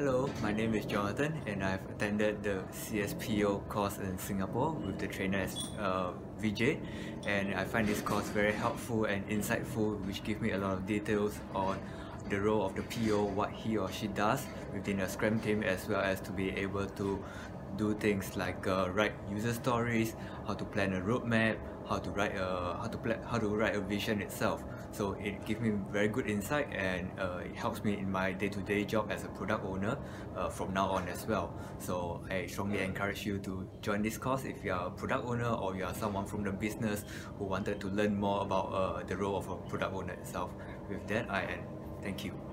Hello, my name is Jonathan and I've attended the CSPO course in Singapore with the trainer Vijay, and I find this course very helpful and insightful, which gives me a lot of details on the role of the PO, what he or she does within a Scrum team, as well as to be able to do things like write user stories, how to plan a roadmap, how to write a vision itself. So it gives me very good insight, and it helps me in my day-to-day job as a product owner from now on as well. So I strongly encourage you to join this course if you are a product owner or you are someone from the business who wanted to learn more about the role of a product owner itself. With that, I end. Thank you.